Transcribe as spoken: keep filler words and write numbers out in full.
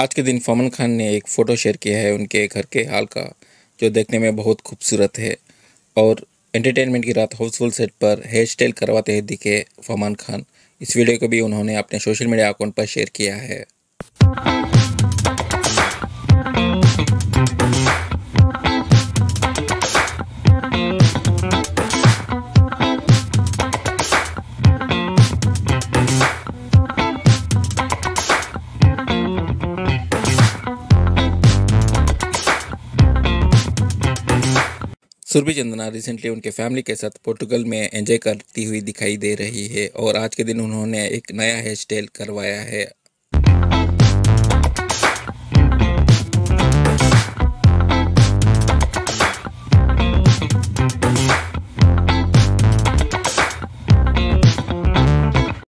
आज के दिन फहमान खान ने एक फ़ोटो शेयर किया है उनके घर के हाल का, जो देखने में बहुत खूबसूरत है। और एंटरटेनमेंट की रात हाउसफुल सेट पर हेयर स्टाइल करवाते हुए दिखे फहमान खान। इस वीडियो को भी उन्होंने अपने सोशल मीडिया अकाउंट पर शेयर किया है। सुरभि चंदना रिसेंटली उनके फैमिली के साथ पोर्टुगल में एंजॉय करती हुई दिखाई दे रही है और आज के दिन उन्होंने एक नया हेयर स्टाइल करवाया है।